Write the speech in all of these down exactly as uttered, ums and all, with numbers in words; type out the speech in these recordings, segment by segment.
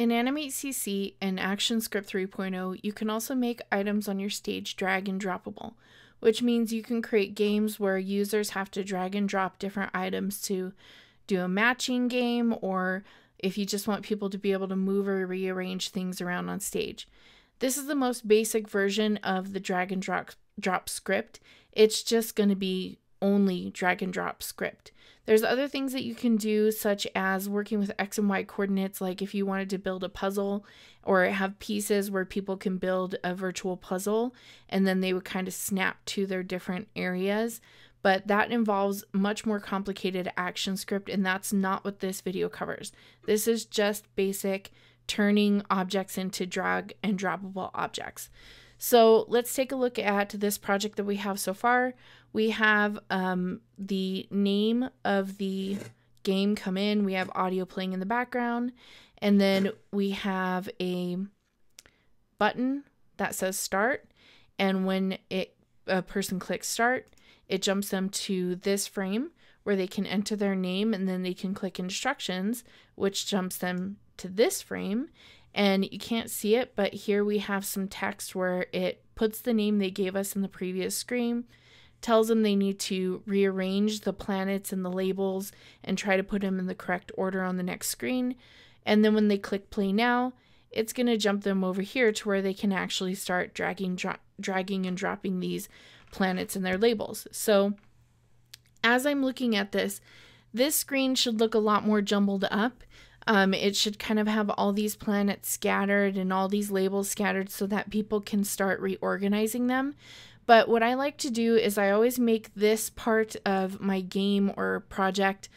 In Animate C C and ActionScript three point oh, you can also make items on your stage drag and droppable, which means you can create games where users have to drag and drop different items to do a matching game, or if you just want people to be able to move or rearrange things around on stage. This is the most basic version of the drag and drop, drop script. It's just going to be only drag and drop script. There's other things that you can do, such as working with X and Y coordinates, like if you wanted to build a puzzle or have pieces where people can build a virtual puzzle and then they would kind of snap to their different areas. But that involves much more complicated ActionScript, and that's not what this video covers. This is just basic turning objects into drag and droppable objects. So let's take a look at this project that we have so far. We have um, the name of the game come in. We have audio playing in the background. And then we have a button that says start. And when it, a person clicks start, it jumps them to this frame where they can enter their name, and then they can click instructions, which jumps them to this frame. And you can't see it, but here we have some text where it puts the name they gave us in the previous screen, tells them they need to rearrange the planets and the labels and try to put them in the correct order on the next screen. And then when they click play now, it's going to jump them over here to where they can actually start dragging, dro dragging and dropping these planets and their labels. So as I'm looking at this, this screen should look a lot more jumbled up. Um, it should kind of have all these planets scattered and all these labels scattered so that people can start reorganizing them. But what I like to do is I always make this part of my game or project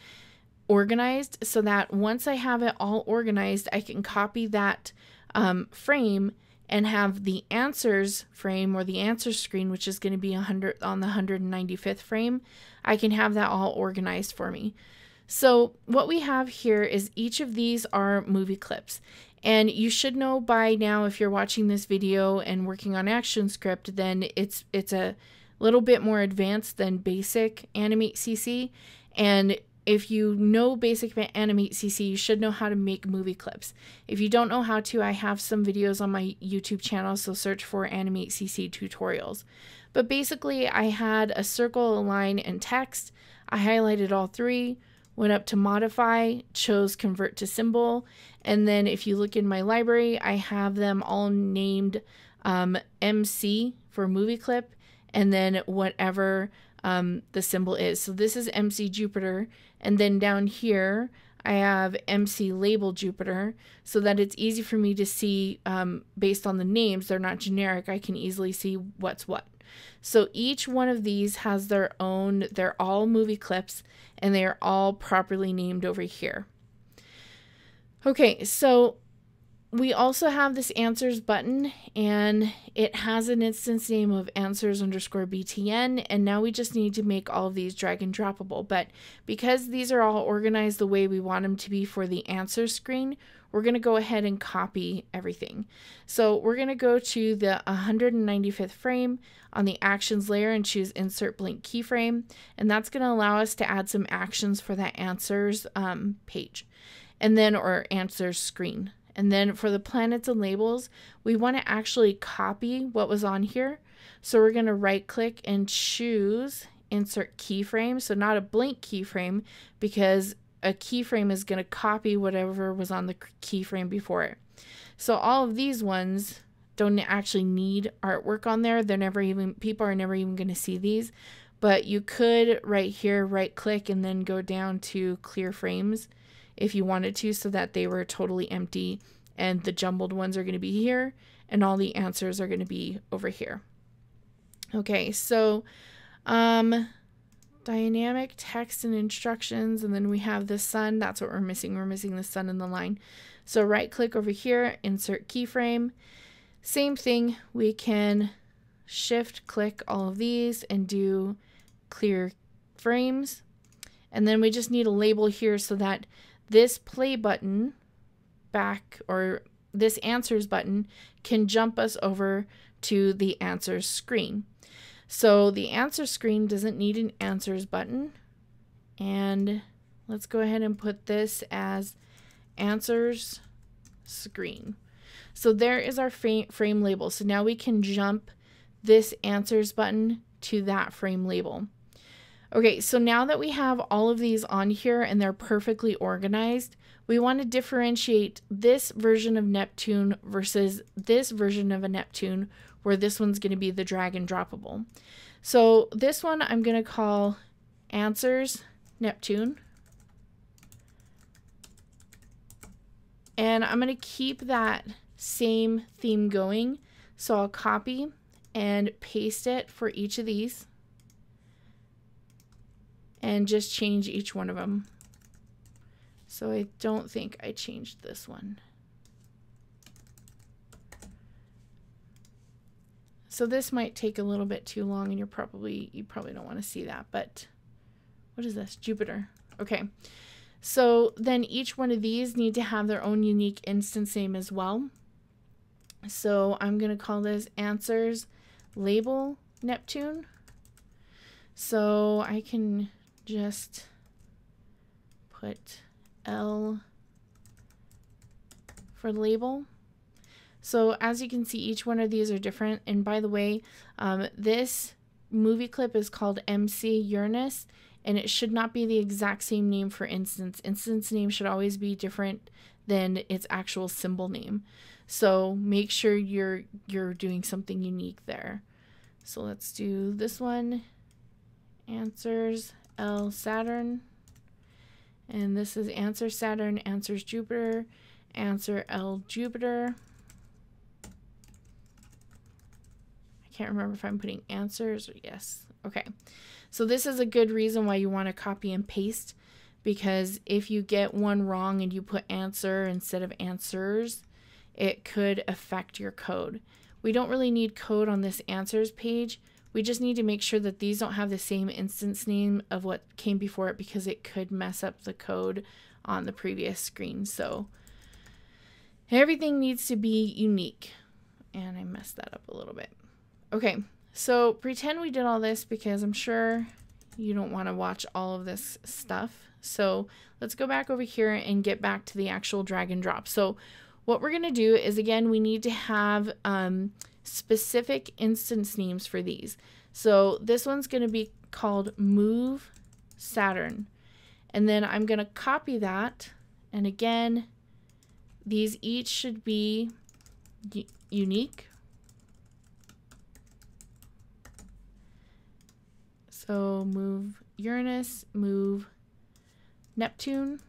organized so that once I have it all organized, I can copy that um, frame and have the answers frame or the answers screen, which is going to be one hundred on the one hundred ninety-fifth frame. I can have that all organized for me. So what we have here is each of these are movie clips, and you should know by now if you're watching this video and working on ActionScript, then it's it's a little bit more advanced than basic Animate C C, and if you know basic Animate C C, you should know how to make movie clips. If you don't know how to, I have some videos on my YouTube channel, so search for Animate C C tutorials. But basically I had a circle, a line, and text. I highlighted all three, went up to modify, chose convert to symbol, and then if you look in my library, I have them all named um, M C for movie clip, and then whatever um, the symbol is. So this is M C Jupiter, and then down here I have M C label Jupiter, so that it's easy for me to see um, based on the names. They're not generic. I can easily see what's what. So each one of these has their own, they're all movie clips, and they are all properly named over here. Okay, so we also have this answers button, and it has an instance name of answers underscore B T N, and now we just need to make all of these drag and droppable. But because these are all organized the way we want them to be for the answers screen, we're going to go ahead and copy everything. So we're going to go to the one hundred ninety-fifth frame on the actions layer and choose insert blank keyframe, and that's going to allow us to add some actions for that answers um, page, and then or answers screen. And then for the planets and labels, we want to actually copy what was on here. So we're going to right click and choose insert keyframe. So not a blank keyframe, because a keyframe is going to copy whatever was on the keyframe before it. So all of these ones don't actually need artwork on there. They're never even, people are never even going to see these, but you could right here, right click, and then go down to clear frames if you wanted to, so that they were totally empty and the jumbled ones are going to be here and all the answers are going to be over here. Okay, so um, dynamic text and instructions, and then we have the sun. That's what we're missing. We're missing the sun in the line. So right click over here, insert keyframe. Same thing, we can shift click all of these and do clear frames. And then we just need a label here so that this play button back, or this answers button, can jump us over to the answers screen. So the answers screen doesn't need an answers button. And let's go ahead and put this as answers screen. So there is our frame label. So now we can jump this answers button to that frame label. Okay, so now that we have all of these on here and they're perfectly organized, we want to differentiate this version of Neptune versus this version of a Neptune, where this one's going to be the drag and droppable. So this one I'm going to call answers Neptune. And I'm going to keep that same theme going. So I'll copy and paste it for each of these and just change each one of them. So I don't think I changed this one. So this might take a little bit too long and you're probably, you probably don't want to see that, but what is this? Jupiter. Okay. So then each one of these need to have their own unique instance name as well. So I'm going to call this answers label Neptune. So I can just put L for label. So as you can see, each one of these are different. And by the way, um, this movie clip is called M C Uranus. And it should not be the exact same name for instance. Instance name should always be different than its actual symbol name. So make sure you're you're doing something unique there. So let's do this one, answers L Saturn. And this is answer Saturn, answers Jupiter, answer L Jupiter. I can't remember if I'm putting answers or yes. Okay, so this is a good reason why you want to copy and paste, because if you get one wrong and you put answer instead of answers, it could affect your code. We don't really need code on this answers page. We just need to make sure that these don't have the same instance name of what came before it, because it could mess up the code on the previous screen. So everything needs to be unique. And I messed that up a little bit. Okay. So pretend we did all this, because I'm sure you don't want to watch all of this stuff. So let's go back over here and get back to the actual drag and drop. So what we're going to do is, again, we need to have um, specific instance names for these. So this one's going to be called move Saturn. And then I'm going to copy that. And again, these each should be unique. So move Uranus, move Neptune,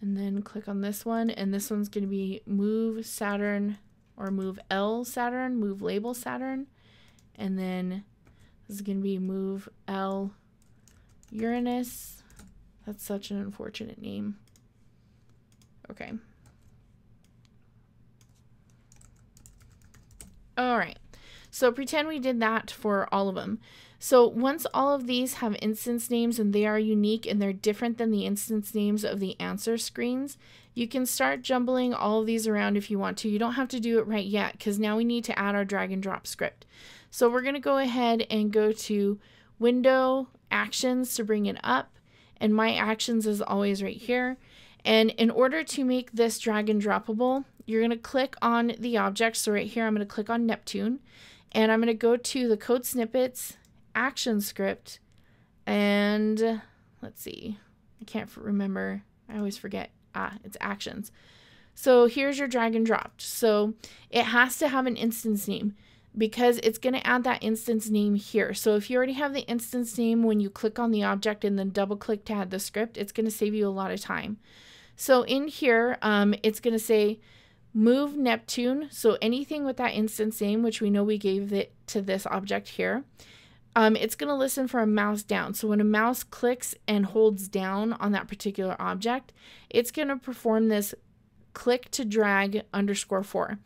and then click on this one. And this one's going to be move Saturn, or move L Saturn, move label Saturn. And then this is going to be move L Uranus. That's such an unfortunate name. Okay. All right. So pretend we did that for all of them. So once all of these have instance names and they are unique and they're different than the instance names of the answer screens, you can start jumbling all of these around if you want to. You don't have to do it right yet, because now we need to add our drag and drop script. So we're going to go ahead and go to Window, Actions to bring it up. And My Actions is always right here. And in order to make this drag and droppable, you're going to click on the object. So right here, I'm going to click on Neptune. And I'm going to go to the code snippets, ActionScript, and let's see, I can't remember, I always forget, ah, it's actions. So here's your drag and drop. So it has to have an instance name, because it's going to add that instance name here. So if you already have the instance name when you click on the object and then double click to add the script, it's going to save you a lot of time. So in here, um, it's going to say, move Neptune, so anything with that instance name, which we know we gave it to this object here, um, it's going to listen for a mouse down. So when a mouse clicks and holds down on that particular object, it's going to perform this click to drag underscore four.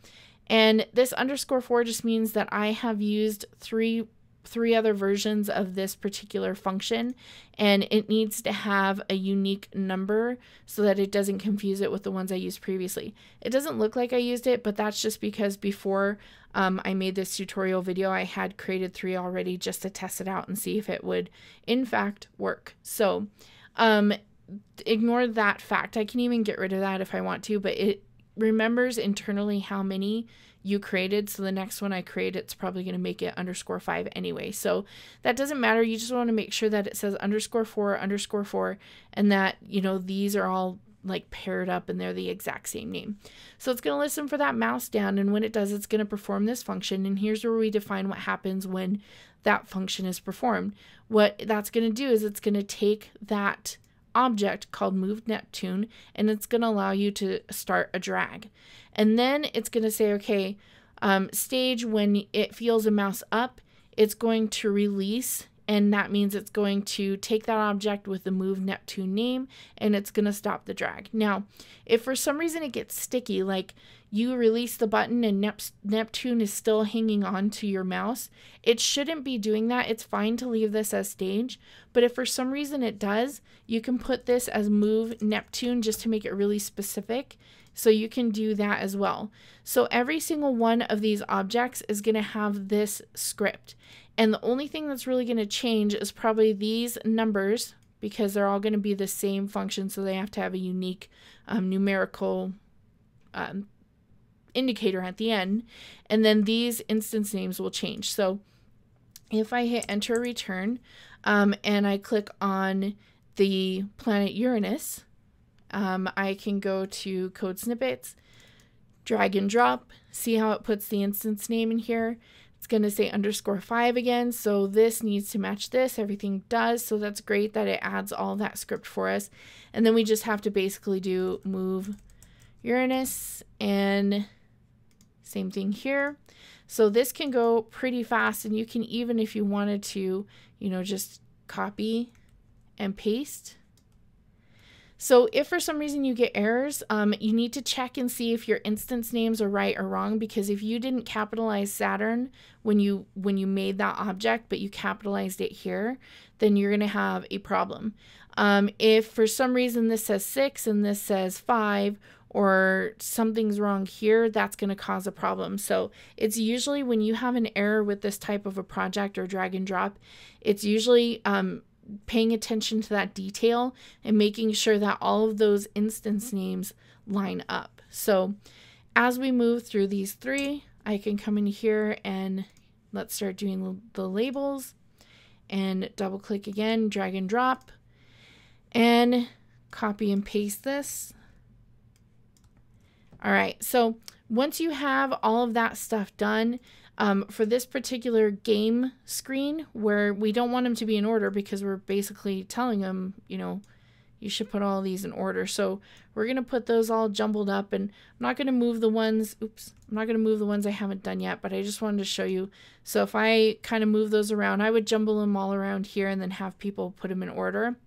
And this underscore four just means that I have used three three other versions of this particular function, and it needs to have a unique number so that it doesn't confuse it with the ones I used previously. It doesn't look like I used it, but that's just because before um, I made this tutorial video, I had created three already just to test it out and see if it would in fact work. So um, ignore that fact. I can even get rid of that if I want to, but it remembers internally how many you created. So the next one I create, it's probably going to make it underscore five anyway. So that doesn't matter. You just want to make sure that it says underscore four, underscore four, and that, you know, these are all like paired up and they're the exact same name. So it's going to listen for that mouse down, and when it does, it's going to perform this function. And here's where we define what happens when that function is performed. What that's going to do is it's going to take that object called move Neptune, and it's going to allow you to start a drag. And then it's going to say, okay, um, stage when it feels a mouse up, it's going to release. And that means it's going to take that object with the move Neptune name, and it's going to stop the drag. Now, if for some reason it gets sticky, like you release the button and Nep Neptune is still hanging on to your mouse, it shouldn't be doing that. It's fine to leave this as stage. But if for some reason it does, you can put this as move Neptune just to make it really specific. So you can do that as well. So every single one of these objects is going to have this script. And the only thing that's really going to change is probably these numbers, because they're all going to be the same function, so they have to have a unique um, numerical um, indicator at the end. And then these instance names will change. So if I hit enter return um, and I click on the planet Uranus, um, I can go to code snippets, drag and drop, see how it puts the instance name in here. It's going to say underscore five again, so this needs to match this. Everything does, so that's great that it adds all that script for us. And then we just have to basically do move Uranus, and same thing here. So this can go pretty fast, and you can even, if you wanted to, you know, just copy and paste. So if for some reason you get errors, um, you need to check and see if your instance names are right or wrong, because if you didn't capitalize Saturn when you when you made that object, but you capitalized it here, then you're going to have a problem. Um, if for some reason this says six and this says five, or something's wrong here, that's going to cause a problem. So it's usually when you have an error with this type of a project or drag and drop, it's usually um, paying attention to that detail and making sure that all of those instance names line up. So as we move through these three, I can come in here and let's start doing the labels, and double click again, drag and drop, and copy and paste this. All right, so once you have all of that stuff done, Um, for this particular game screen, where we don't want them to be in order because we're basically telling them, you know, you should put all these in order. So we're going to put those all jumbled up, and I'm not going to move the ones, oops, I'm not going to move the ones I haven't done yet, but I just wanted to show you. So if I kind of move those around, I would jumble them all around here and then have people put them in order.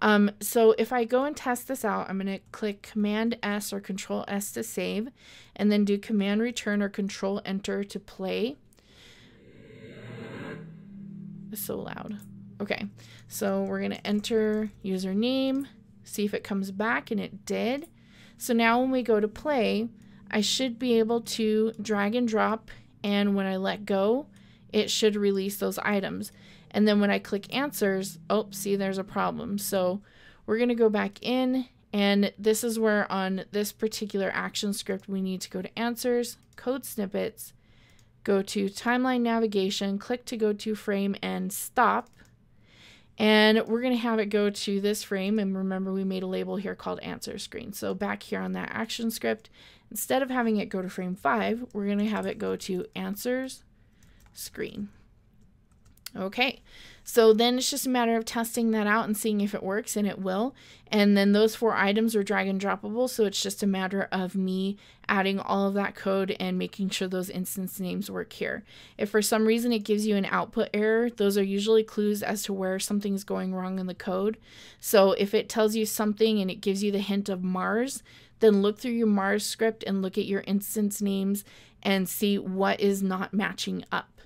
Um, so if I go and test this out, I'm going to click Command S or Control S to save, and then do Command Return or Control Enter to play. It's so loud. Okay, so we're going to enter username, see if it comes back, and it did. So now when we go to play, I should be able to drag and drop, and when I let go, it should release those items. And then when I click answers, oh, see, there's a problem. So we're going to go back in, and this is where on this particular action script, we need to go to answers, code snippets, go to timeline navigation, click to go to frame and stop. And we're going to have it go to this frame. And remember, we made a label here called answers screen. So back here on that action script, instead of having it go to frame five, we're going to have it go to answers screen. Okay, so then it's just a matter of testing that out and seeing if it works, and it will. And then those four items are drag and droppable, so it's just a matter of me adding all of that code and making sure those instance names work here. If for some reason it gives you an output error, those are usually clues as to where something's going wrong in the code. So if it tells you something and it gives you the hint of Mars, then look through your Mars script and look at your instance names and see what is not matching up.